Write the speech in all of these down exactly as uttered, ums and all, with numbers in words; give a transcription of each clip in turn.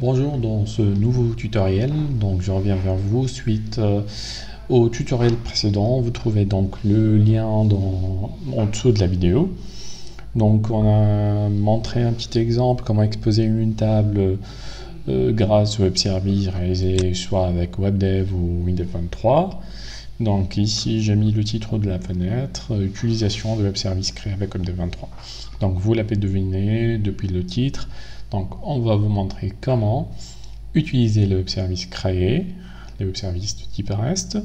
Bonjour, dans ce nouveau tutoriel, donc je reviens vers vous suite euh, au tutoriel précédent. Vous trouvez donc le lien dans, en dessous de la vidéo. Donc on a montré un petit exemple comment exposer une table euh, grâce au web service réalisé soit avec WebDev ou WinDev vingt-trois. Donc ici j'ai mis le titre de la fenêtre euh, utilisation de web service créé avec WebDev vingt-trois. Donc vous l'avez deviné depuis le titre. Donc, on va vous montrer comment utiliser le web service créé, les web services de type REST,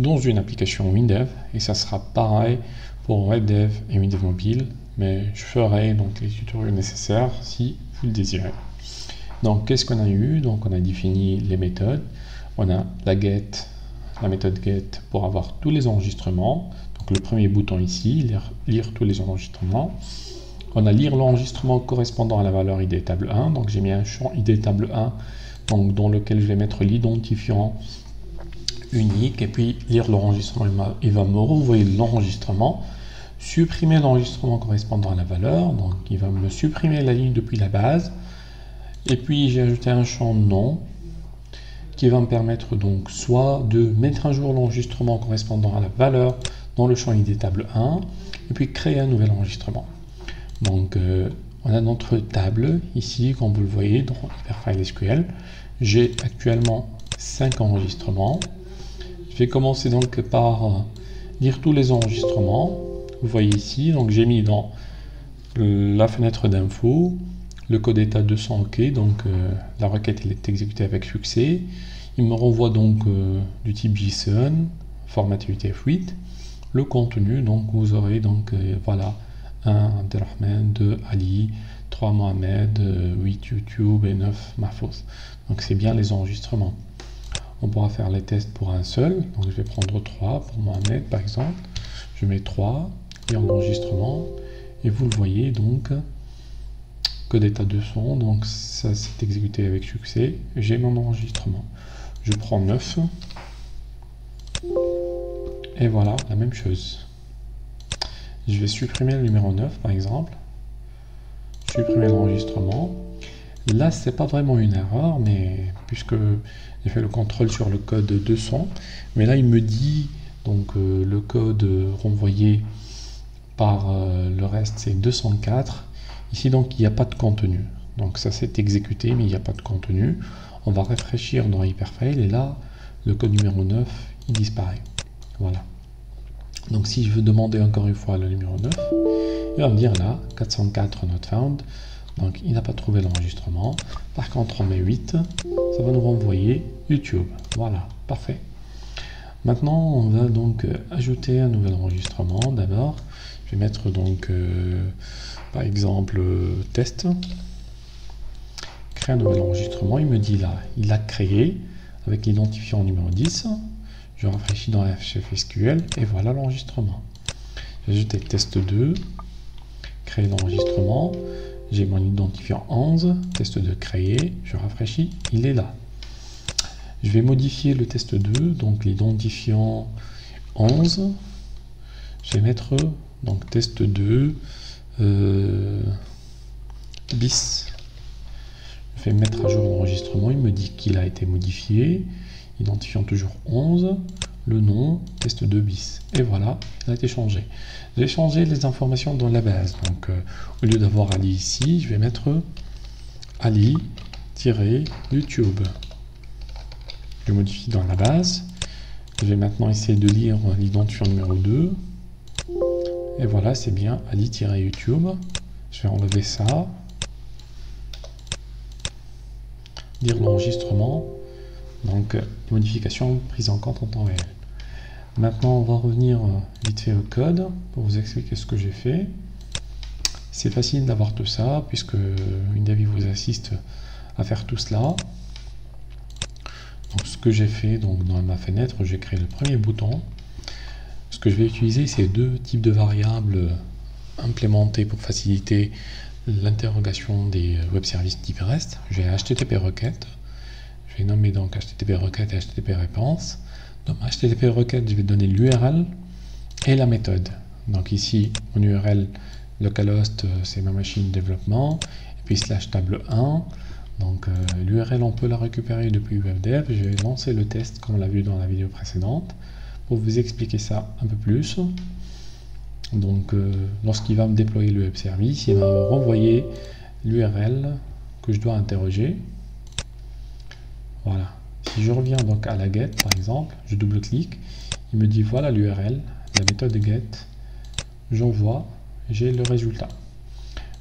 dans une application WinDev. Et ça sera pareil pour WebDev et WinDev Mobile, mais je ferai donc les tutoriels nécessaires si vous le désirez. Donc, qu'est-ce qu'on a eu? Donc, on a défini les méthodes. On a la get, la méthode get pour avoir tous les enregistrements. Donc, le premier bouton ici, lire, lire tous les enregistrements. On a lire l'enregistrement correspondant à la valeur I D table un, donc j'ai mis un champ I D table un, donc dans lequel je vais mettre l'identifiant unique, et puis lire l'enregistrement, il, il va me renvoyer l'enregistrement, supprimer l'enregistrement correspondant à la valeur, donc il va me supprimer la ligne depuis la base, et puis j'ai ajouté un champ nom, qui va me permettre donc soit de mettre à jour l'enregistrement correspondant à la valeur dans le champ I D table un, et puis créer un nouvel enregistrement. Donc, euh, on a notre table ici, comme vous le voyez, dans HyperFile S Q L. J'ai actuellement cinq enregistrements. Je vais commencer donc par euh, lire tous les enregistrements. Vous voyez ici, donc j'ai mis dans euh, la fenêtre d'info le code état deux cents OK. Donc, euh, la requête elle est exécutée avec succès. Il me renvoie donc euh, du type JSON, formaté U T F huit. Le contenu, donc vous aurez donc euh, voilà. un Abdelrahman, deux Ali, trois Mohamed, huit YouTube et neuf Mahfouz. Donc c'est bien les enregistrements. On pourra faire les tests pour un seul. Donc je vais prendre trois pour Mohamed par exemple. Je mets trois et en enregistrement. Et vous le voyez donc, code état deux cents. Donc ça s'est exécuté avec succès. J'ai mon enregistrement. Je prends neuf. Et voilà la même chose. Je vais supprimer le numéro neuf par exemple, supprimer l'enregistrement. Là, c'est pas vraiment une erreur, mais puisque j'ai fait le contrôle sur le code deux cents, mais là il me dit donc euh, le code renvoyé par euh, le reste c'est deux cent quatre. Ici donc il n'y a pas de contenu, donc ça s'est exécuté, mais il n'y a pas de contenu. On va rafraîchir dans HyperFile et là le code numéro neuf il disparaît. Voilà. Donc si je veux demander encore une fois le numéro neuf, il va me dire là, quatre cent quatre not found, donc il n'a pas trouvé l'enregistrement. Par contre on met huit, ça va nous renvoyer YouTube. Voilà, parfait. Maintenant on va donc ajouter un nouvel enregistrement. D'abord, je vais mettre donc euh, par exemple euh, test, créer un nouvel enregistrement. Il me dit là, il l'a créé avec l'identifiant numéro dix. Je rafraîchis dans H T T P S Q L et voilà l'enregistrement. J'ai ajouté test deux, créer l'enregistrement, j'ai mon identifiant onze, test deux créé, je rafraîchis, il est là. Je vais modifier le test deux, donc l'identifiant onze, je vais mettre donc test deux euh, bis. Je vais mettre à jour l'enregistrement, il me dit qu'il a été modifié. Identifiant toujours onze, le nom, test deux bis. Et voilà, il a été changé. J'ai changé les informations dans la base. Donc, euh, au lieu d'avoir Ali ici, je vais mettre Ali-YouTube. Je modifie dans la base. Je vais maintenant essayer de lire l'identifiant numéro deux. Et voilà, c'est bien Ali-YouTube. Je vais enlever ça. Lire l'enregistrement. Donc, modification prise en compte en temps réel. Maintenant, on va revenir vite fait au code pour vous expliquer ce que j'ai fait. C'est facile d'avoir tout ça puisque WinDev vous assiste à faire tout cela. Donc, ce que j'ai fait donc, dans ma fenêtre, j'ai créé le premier bouton. Ce que je vais utiliser, c'est deux types de variables implémentées pour faciliter l'interrogation des web services type REST. J'ai H T T P requête. Je vais nommer donc H T T P requête et H T T P réponse. Dans H T T P requête, je vais donner l'U R L et la méthode. Donc ici, mon U R L localhost, c'est ma machine de développement. Et puis slash table un. Donc euh, l'U R L, on peut la récupérer depuis WebDev. J'ai lancé le test comme on l'a vu dans la vidéo précédente pour vous expliquer ça un peu plus. Donc euh, lorsqu'il va me déployer le web service, il va me renvoyer l'U R L que je dois interroger. Voilà. Si je reviens donc à la get par exemple, je double-clique, il me dit voilà l'U R L, la méthode get, j'envoie, j'ai le résultat.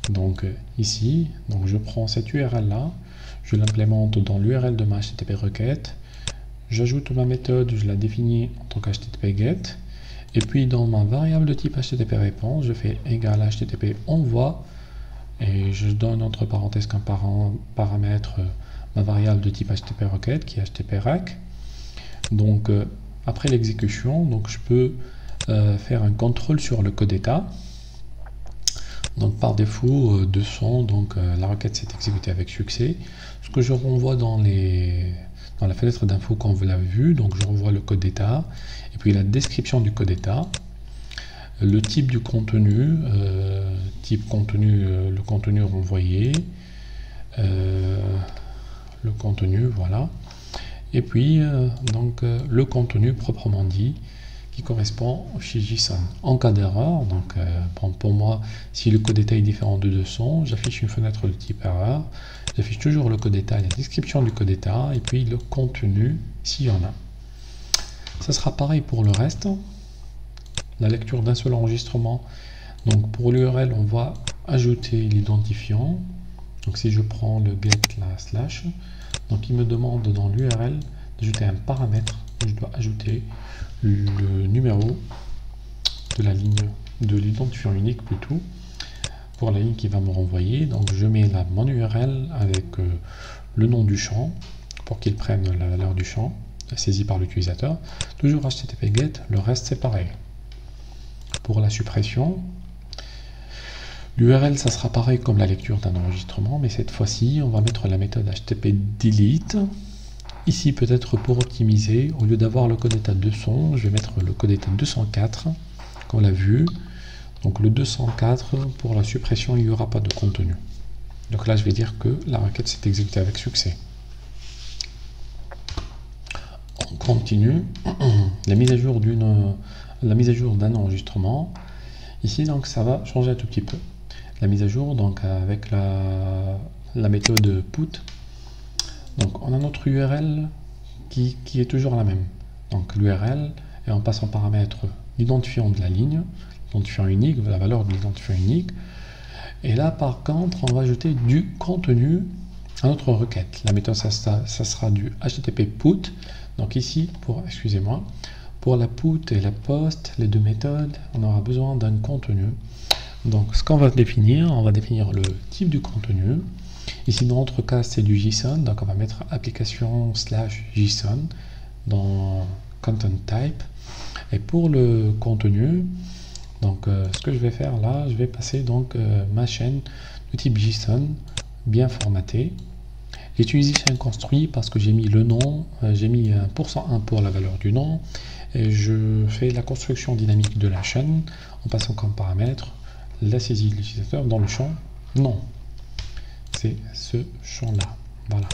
Donc ici, donc je prends cette U R L là, je l'implémente dans l'U R L de ma H T T P requête, j'ajoute ma méthode, je la définis en tant qu'H T T P get, et puis dans ma variable de type H T T P réponse, je fais égal H T T P envoi, et je donne entre parenthèses comme paramètre ma variable de type H T T P requête qui est H T T P R E C. Donc euh, après l'exécution, donc je peux euh, faire un contrôle sur le code état. Donc par défaut, deux cents, donc euh, la requête s'est exécutée avec succès. Ce que je renvoie dans, les, dans la fenêtre d'info quand vous l'avez vu, donc je renvoie le code d'état, et puis la description du code état, le type du contenu, euh, type contenu, euh, le contenu renvoyé, euh, le contenu, voilà, et puis euh, donc euh, le contenu proprement dit, qui correspond au fichier JSON. En cas d'erreur, donc euh, pour, pour moi, si le code état est différent de deux cents, j'affiche une fenêtre de type erreur, j'affiche toujours le code état, la description du code état, et puis le contenu, s'il y en a. Ça sera pareil pour le reste, la lecture d'un seul enregistrement. Donc pour l'U R L, on va ajouter l'identifiant. Donc si je prends le get là, slash, donc il me demande dans l'U R L d'ajouter un paramètre. Je dois ajouter le numéro de la ligne, de l'identifiant unique plutôt, pour la ligne qui va me renvoyer. Donc je mets la mon U R L avec euh, le nom du champ pour qu'il prenne la valeur du champ saisi par l'utilisateur. Toujours H T T P GET, le reste c'est pareil. Pour la suppression, l'U R L ça sera pareil comme la lecture d'un enregistrement, mais cette fois-ci on va mettre la méthode H T T P DELETE. Ici, peut-être pour optimiser, au lieu d'avoir le code état deux cents, je vais mettre le code état deux cent quatre, qu'on l'a vu. Donc le deux cent quatre, pour la suppression, il n'y aura pas de contenu. Donc là, je vais dire que la requête s'est exécutée avec succès. On continue. La mise à jour d'une, la mise à jour d'un enregistrement. Ici, donc, ça va changer un tout petit peu. La mise à jour, donc, avec la, la méthode PUT. Donc on a notre U R L qui, qui est toujours la même. Donc l'U R L, et on passe en paramètre l'identifiant de la ligne, l'identifiant unique, la valeur de l'identifiant unique. Et là par contre, on va ajouter du contenu à notre requête. La méthode, ça, ça, ça sera du H T T P PUT. Donc ici, pour, excusez-moi, pour la PUT et la POST, les deux méthodes, on aura besoin d'un contenu. Donc ce qu'on va définir, on va définir le type du contenu. Ici, dans notre cas, c'est du JSON, donc on va mettre application slash JSON dans content type. Et pour le contenu, donc euh, ce que je vais faire là, je vais passer donc euh, ma chaîne de type JSON bien formatée. J'ai utilisé chaîne construit parce que j'ai mis le nom, euh, j'ai mis un pourcent un pour la valeur du nom, et je fais la construction dynamique de la chaîne en passant comme paramètre la saisie de l'utilisateur dans le champ nom. C'est ce champ là, voilà.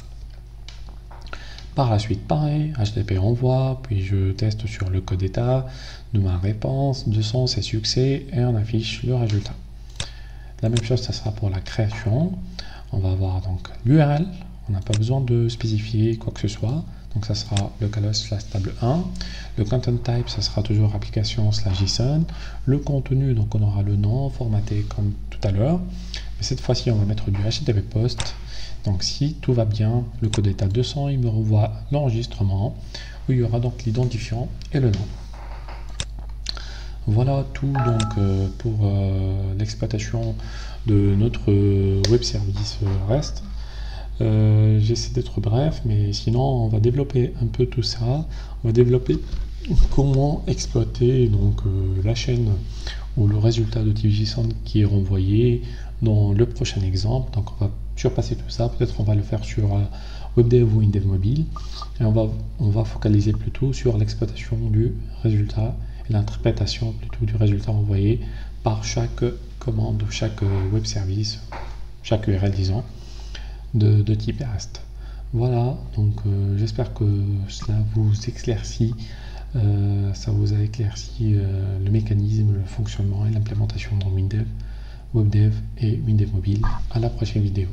Par la suite, pareil, H T T P envoie, puis je teste sur le code état de ma réponse, deux cents c'est succès, et on affiche le résultat. La même chose, ça sera pour la création. On va avoir donc l'U R L, on n'a pas besoin de spécifier quoi que ce soit, donc ça sera le calos slash table un, le content type, ça sera toujours application slash JSON, le contenu, donc on aura le nom formaté comme tout à l'heure. Cette fois-ci, on va mettre du H T T P POST. Donc si tout va bien, le code état deux cents, il me renvoie l'enregistrement où il y aura donc l'identifiant et le nom. Voilà tout donc euh, pour euh, l'exploitation de notre euh, web service euh, REST. Euh, j'essaie d'être bref, mais sinon on va développer un peu tout ça. On va développer comment exploiter donc euh, la chaîne ou le résultat de type JSON qui est renvoyé dans le prochain exemple. Donc on va surpasser tout ça, peut-être on va le faire sur euh, WebDev ou WinDev mobile, et on va, on va focaliser plutôt sur l'exploitation du résultat et l'interprétation plutôt du résultat envoyé par chaque commande, chaque euh, web service, chaque U R L disons. de, de type REST. Voilà, donc euh, j'espère que cela vous éclaircit, euh, ça vous a éclairci euh, le mécanisme, le fonctionnement et l'implémentation dans WinDev, WebDev et WinDev Mobile. À la prochaine vidéo.